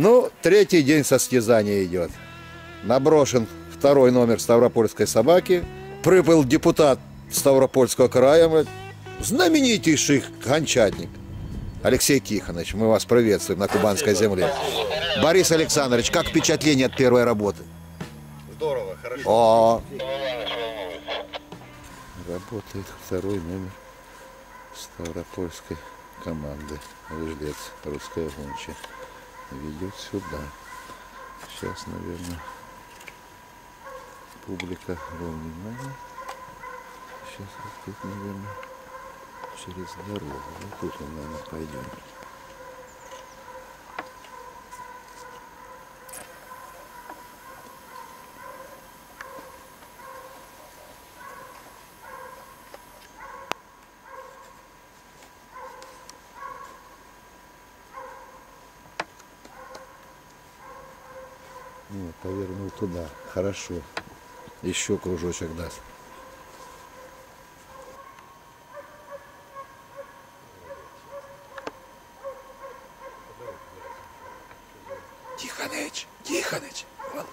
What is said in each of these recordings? Ну, третий день состязания идет. Наброшен второй номер ставропольской собаки. Прибыл депутат Ставропольского края, знаменитейший гончатник Алексей Тихонович. Мы вас приветствуем на кубанской земле. Борис Александрович, как впечатление от первой работы? Здорово, хорошо. О. Работает второй номер ставропольской команды. Выждец, русская гончая. Ведет сюда. Сейчас, наверное, публика волнуется. Сейчас вот тут, наверное, через дорогу. Вот тут мы, наверное, пойдем. Нет, повернул туда. Хорошо. Еще кружочек даст. Тихоныч! Тихоныч! Вот.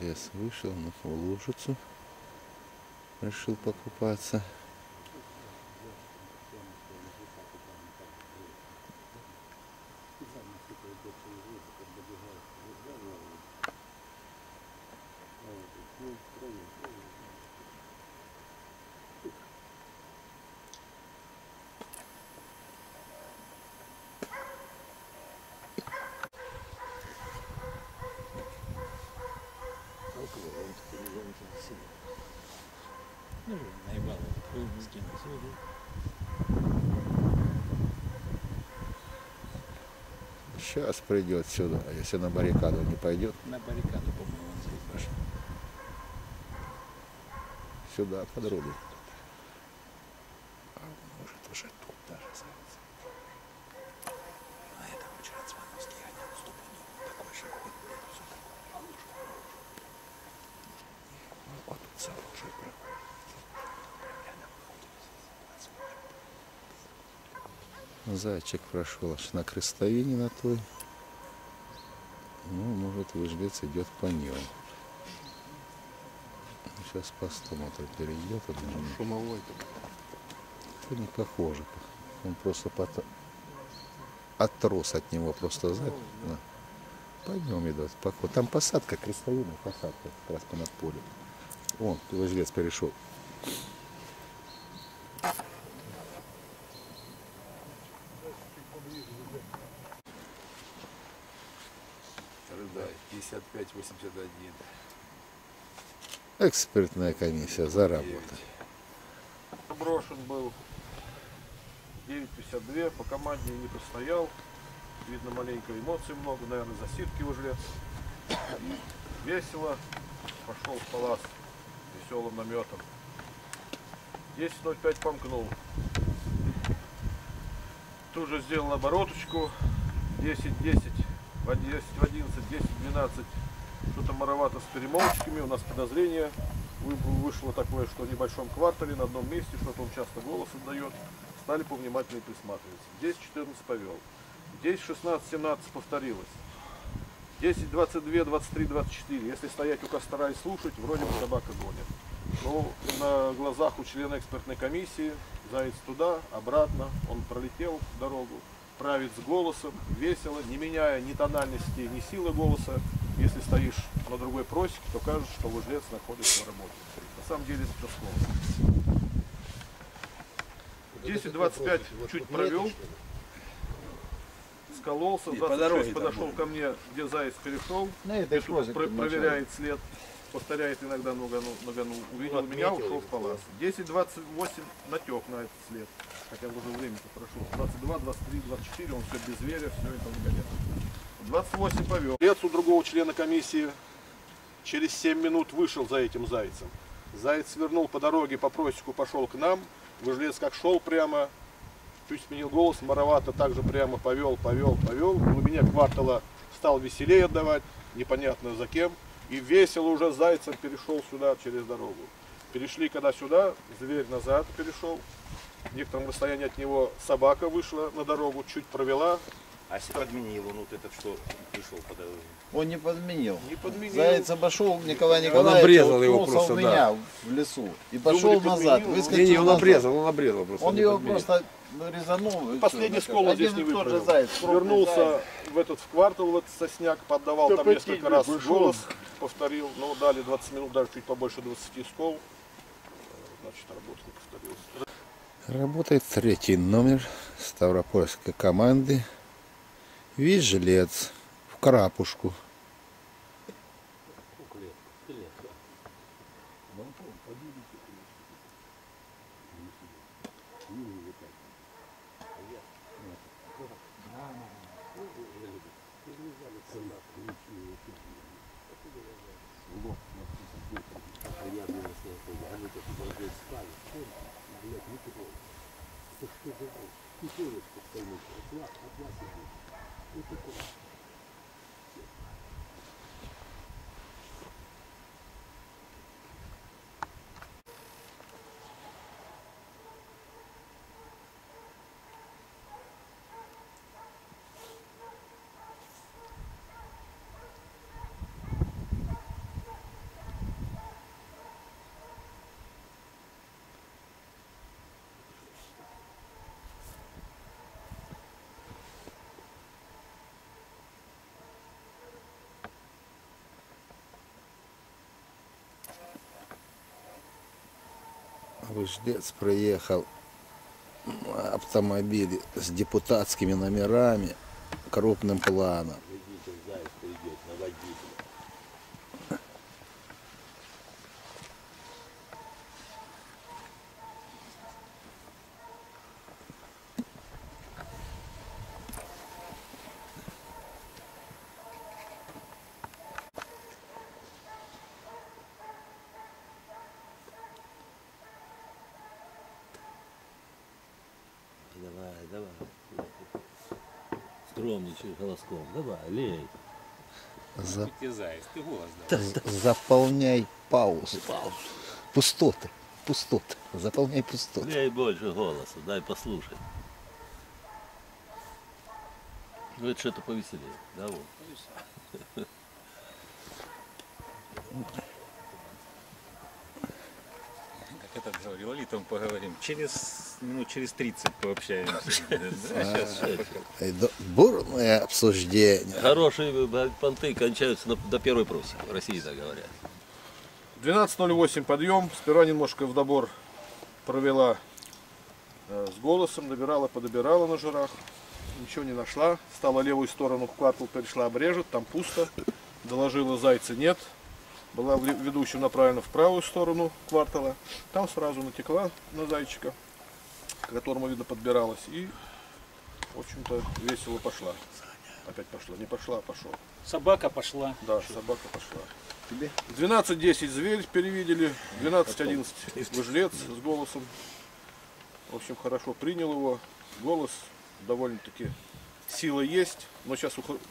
Лес вышел на лужицу, решил покупаться. Сейчас придет сюда, если на баррикаду не пойдет. На баррикаду, по-моему, он здесь пошел. Сюда, под руду. А может уже тут даже остается. На этом вчера Цвановский гонял ступеньку. Такой же ход. Все такое. Вот тут сам уже зайчик прошел аж на крестовине на той. Ну, может, выждец идет по нему. Сейчас посмотрим, перейдет. Он шумовой. Это не похоже. Он просто отрос от него, просто зайчик. Да. По нем идет. Там посадка, крестовина, посадка как раз по над полем. Вон, выждец перешел. Да, 55-81. Экспертная комиссия за работу. Брошен был 9-52, по команде не постоял. Видно, маленько эмоций много, наверное, засидки уже. Весело. Пошел в палас веселым наметом. 10-05 помкнул. Тут же сделал обороточку. 10-10. 10-11, 10-12, что-то маровато с перемолчками, у нас подозрение вышло такое, что в небольшом квартале на одном месте, что-то он часто голос отдает, стали повнимательнее присматриваться. 10-14 повел, 10-16-17 повторилось, 10-22, 23-24, если стоять у костра и слушать, вроде бы собака гонит. Но на глазах у члена экспертной комиссии заяц туда, обратно, он пролетел дорогу. Правит с голосом, весело, не меняя ни тональности, ни силы голоса. Если стоишь на другой просеке, то кажется, что выждец находится в работе. На самом деле это все слово. 10-25 чуть провел. С скололся, в 26 подошел ко мне, где заяц перешел, проверяет след, повторяет иногда ногу, увидел меня, ушел в палас. 10-28 натек на этот след, хотя уже время-то прошло. 22, 23, 24, он все без зверя, все это наконец. 28 повел. След у другого члена комиссии через 7 минут вышел за этим зайцем. Заяц свернул по дороге, по просеку пошел к нам. Выждец как шел прямо, чуть сменил голос, моровато также прямо повел. У меня квартала стал веселее отдавать, непонятно за кем. И весело уже зайцем перешел сюда через дорогу. Перешли когда сюда, зверь назад перешел. В некотором расстоянии от него собака вышла на дорогу, чуть провела. А если подменил он вот этот, что пришел по дороге? Он не подменил. Заяц обошел Николай Николаевич. Он обрезал его просто, меня в лесу. И пошел назад. Не, он обрезал, просто. Он его просто резанул. Последний скол здесь не выпрыгнул. Вернулся в этот квартал, в этот сосняк, поддавал там несколько раз голос, повторил. Но дали 20 минут, даже чуть побольше 20 скол. Значит, работа не повторилась. Работает третий номер Ставропольской команды. Выждец в карапушку. Выждец проехал автомобиль с депутатскими номерами, крупным планом. Голоском. Давай, лей. Ты голос заполняй паузу. Пустоты. Заполняй пустоты. Лей больше голоса, дай послушать. Ну это что-то повеселее. Да вот. Как это говорил, там поговорим. Через минут через 30 пообщаемся. Бурное обсуждение. Хорошие понты кончаются до первой проси. В России так говорят. 12:08 подъем. Сперва немножко в добор провела с голосом, набирала, подобирала на жирах. Ничего не нашла. Стала левую сторону в квартал, перешла, обрежет, там пусто. Доложила, зайца нет. Была ведущим направлена в правую сторону квартала. Там сразу натекла на зайчика, к которому, видно, подбиралась. И, в общем-то, весело пошла. Опять пошла. Не пошла, а пошел. Собака пошла. Да, собака пошла. 12:10 зверь перевидели. 12:11 выждец с голосом. В общем, хорошо принял его. Голос довольно-таки сила есть. Но сейчас уходит.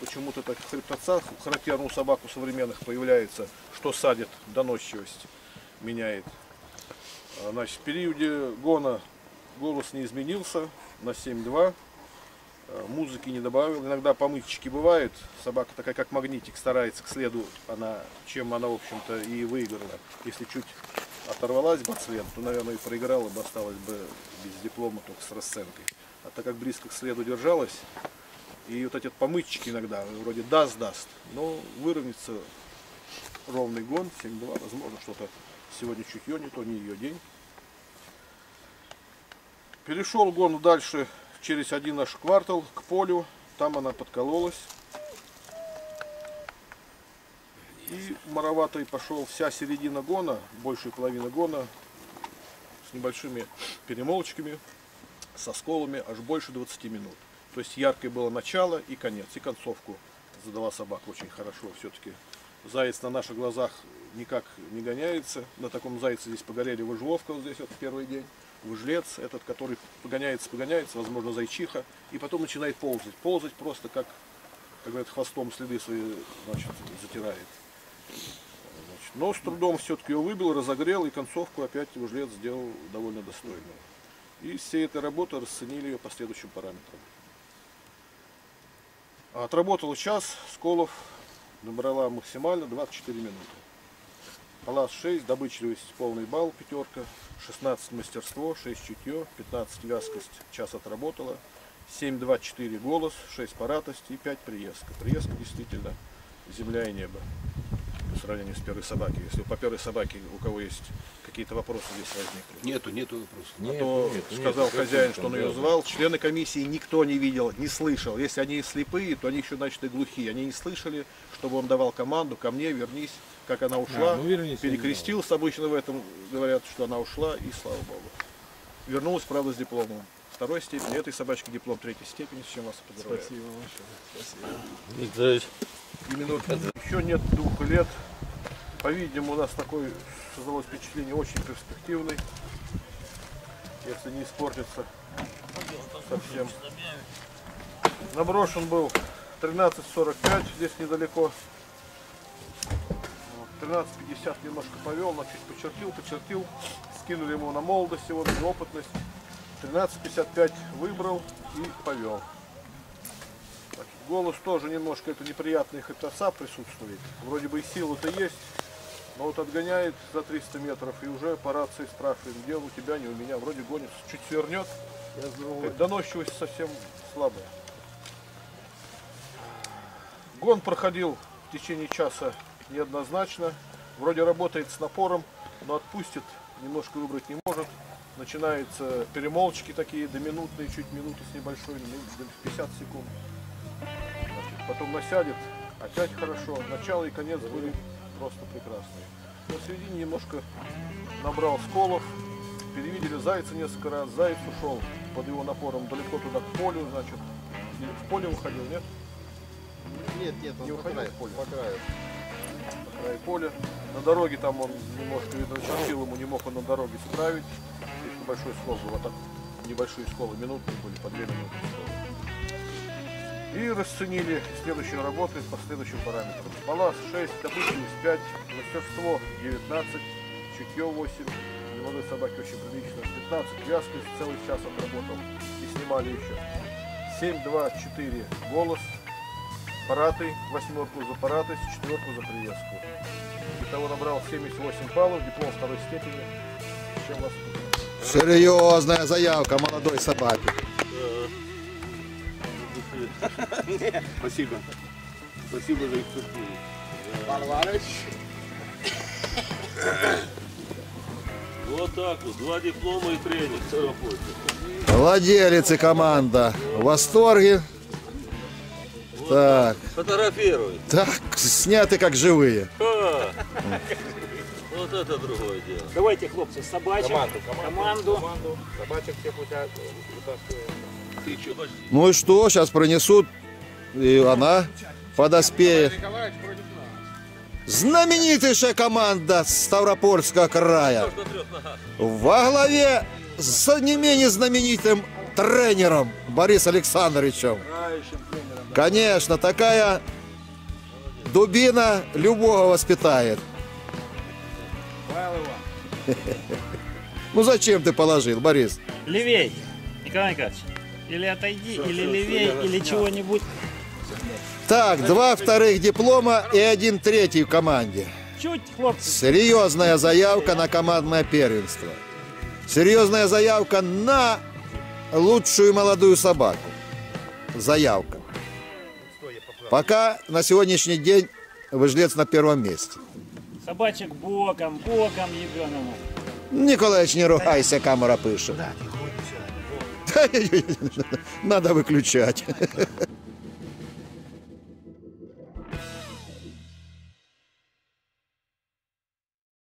Почему-то так в хребтовцах, характерно у собак у современных появляется, что садит, доносчивость меняет. Значит, в периоде гона голос не изменился на 7-2, музыки не добавил. Иногда помычечки бывают, собака такая как магнитик старается к следу, она, чем она, в общем-то, и выиграла. Если чуть оторвалась бы от следа, то, наверное, и проиграла бы, осталась бы без диплома, только с расценкой. А так как близко к следу держалась, и вот эти помычки иногда, вроде даст, но выровняется ровный гон, 7-2, возможно, что-то сегодня чутье не то, не ее день. Перешел гон дальше через один наш квартал к полю, Там она подкололась. И мороватой пошел вся середина гона, большая половина гона, с небольшими перемолочками, со сколами аж больше 20 минут. То есть яркое было начало и конец, и концовку задала собака очень хорошо все-таки. Заяц на наших глазах никак не гоняется. На таком зайце здесь погорели выжловка, вот здесь вот первый день. Выжлец, этот, который погоняется, возможно, зайчиха. И потом начинает ползать. Ползать просто как говорят, хвостом следы свои, значит, затирает. Значит, но с трудом все-таки его выбил, разогрел, и концовку опять выжлец сделал довольно достойную. И все эта работа расценили ее по следующим параметрам. Отработал час, сколов набрала максимально 24 минуты. Палас 6, добычливость полный балл, пятерка, 16 мастерство, 6 чутье, 15 вязкость, час отработала, 7-2-4 голос, 6 паратость и 5 приездка. Приездка действительно земля и небо по сравнению с первой собакой. Если по первой собаке у кого есть какие-то вопросы, здесь возникли. Нету вопросов. Сказал хозяин, что он ее звал. Члены комиссии никто не видел, не слышал. Если они слепые, то они еще, значит, и глухие. Они не слышали, чтобы он давал команду ко мне, вернись, как она ушла. Перекрестился обычно в этом, говорят, что она ушла, и слава богу. Вернулась, правда, с дипломом второй степени. Этой собачке диплом третьей степени, с чем вас поздравляю. Спасибо большое. Спасибо. Еще нет 2 лет. По-видимому, у нас такое создалось впечатление очень перспективный. Если не испортится совсем. Наброшен был 13:45, здесь недалеко. 13:50 немножко повел, но чуть почертил. Скинули ему на молодость сегодня, опытность. 13:55 выбрал и повел. Голос тоже немножко, это неприятный хэтоса присутствует. Вроде бы и сила-то есть, но вот отгоняет за 300 метров и уже по рации спрашиваем, где у тебя, не у меня. Вроде гонится, чуть свернет. Доносчивость совсем слабая. Гон проходил в течение часа неоднозначно. Вроде работает с напором, но отпустит, немножко выбрать не может. Начинаются перемолчки такие, до минутные, чуть минуты с небольшой, 50 секунд. Потом насядет, опять хорошо. Начало и конец были просто прекрасные. На середине немножко набрал сколов. Перевидели зайца несколько раз. Заяц ушел под его напором далеко туда к полю, значит. Или в поле уходил, нет? Нет, он не уходил в поле. По краю поля. На дороге там он немножко, видно, чертил ему, не мог он на дороге справить. Слишком большой скол был, а так небольшие сколы, минутные были, по 2 минуты. И расценили следующую работу по следующим параметрам. Баланс 6, добычливость 5, мастерство 19, чутье 8. Для молодой собаки очень прилично. 15 вязкость, целый час отработал. И снимали еще. 7, 2, 4 голос, параты, 8 за параты, 4 за приездку. Итого набрал 78 баллов, диплом 2 степени. Чем вас тут? Серьезная заявка молодой собаки. Спасибо. Спасибо за экспертизу. Варварович. Вот так вот. 2 диплома и тренер. Ставропольская. Владелец и команда. В восторге. Вот так. Фотографируют. Так, сняты как живые. Вот это другое дело. Давайте, хлопцы, собачек. Команду. Собачек всех вытаскиваем. Ну и что, сейчас пронесут, и она подоспеет. Знаменитейшая команда Ставропольского края. Во главе с не менее знаменитым тренером Борисом Александровичем. Конечно, такая дубина любого воспитает. Ну зачем ты положил, Борис? Левей, Николай Николаевич. Или отойди, или левее, или чего-нибудь. Так, 2 вторых диплома и 1 третий в команде. Чуть, хлопцы. Серьезная заявка на командное первенство. Серьезная заявка на лучшую молодую собаку. Заявка. Пока на сегодняшний день Выждец на 1-м месте. Собачек боком ебеному. Николаевич, не ругайся, камера пышет. Надо выключать.